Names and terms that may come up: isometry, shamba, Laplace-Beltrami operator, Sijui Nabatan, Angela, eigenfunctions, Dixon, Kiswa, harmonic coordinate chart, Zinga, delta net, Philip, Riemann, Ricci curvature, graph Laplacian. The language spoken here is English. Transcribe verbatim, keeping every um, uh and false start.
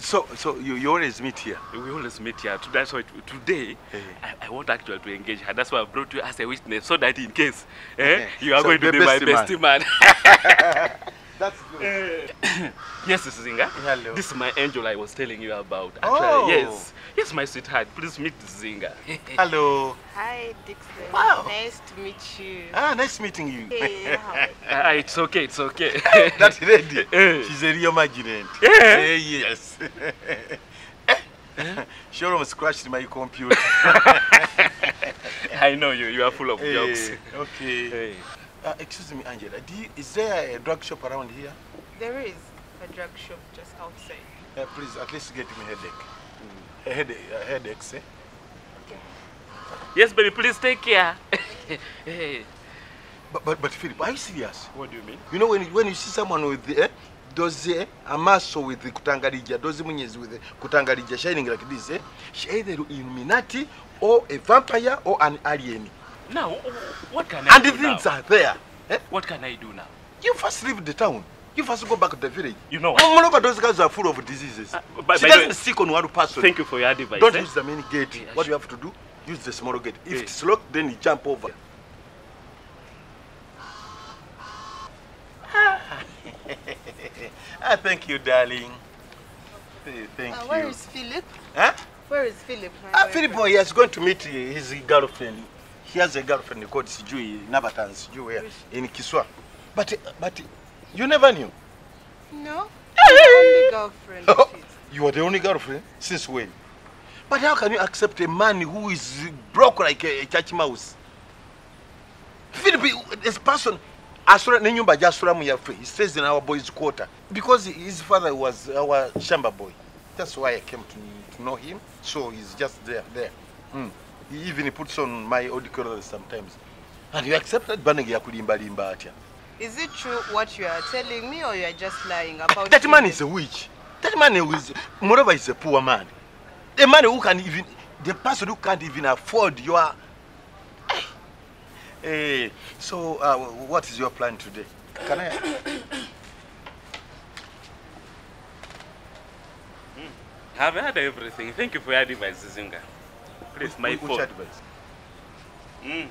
So, so you, you always meet here? We always meet here. That's why today, hey. I, I want actually to engage her. That's why I brought you as a witness, so that in case eh, okay. you are so going to be my bestie man. That's good. Uh, yes, Zinga. Hello. This is my angel I was telling you about. Actually, oh. yes. Yes, my sweetheart. Please meet Zinga. Hello. Hi, Dixon. Wow. Nice to meet you. Ah, nice meeting you. Hey, how ah, it's okay, it's okay. That's ready. She's a real magnet. Yeah. Hey, yes. She almost crashed my computer. I know you. You are full of hey. jokes. Okay. Hey. Uh, excuse me, Angela, do you, is there a drug shop around here? There is a drug shop just outside. Uh, please, at least get me a headache. Mm. A headache, a headaches, eh? Okay. Yes, baby, please take care. Hey. But, but, but, Philip, are you serious? What do you mean? You know, when, when you see someone with the, eh, those, eh, a muscle with the kutangarija, those munyes with the kutangarija shining like this, eh? She's either an Illuminati or a vampire or an alien. Now, what can I and do And the things now? are there. Eh? What can I do now? You first leave the town. You first go back to the village. You know what? Look at those guys who are full of diseases. Uh, by, she by doesn't sick on one person. Thank you for your advice. Don't eh? use the main gate. Yeah, what you have to do, use the small gate. If yeah. it's locked, then you jump over. Ah. ah, thank you, darling. Hey, thank uh, you. Where is Philip? Huh? Where is Philip? Ah, Philip, he is going to meet his girlfriend. He has a girlfriend called Sijui Nabatan, Sijui here in Kiswa. But, but you never knew? No, I'm the only girlfriend. Oh, you were the only girlfriend? Since when? But how can you accept a man who is broke like a, a church mouse? Philip, this person, he stays in our boy's quarter. Because his father was our shamba boy. That's why I came to, to know him. So he's just there, there. Mm. He even puts on my old colors sometimes. And you accepted banning Yakulimba Limba Atia. Is it true what you are telling me, or you are just lying about that it? Man is a witch. That man is, moreover, is a poor man. A man who can even, the person who can't even afford your. Hey, so uh, what is your plan today? Can I? I've had everything. Thank you for your advice, Zinga. It's my fault. Mm.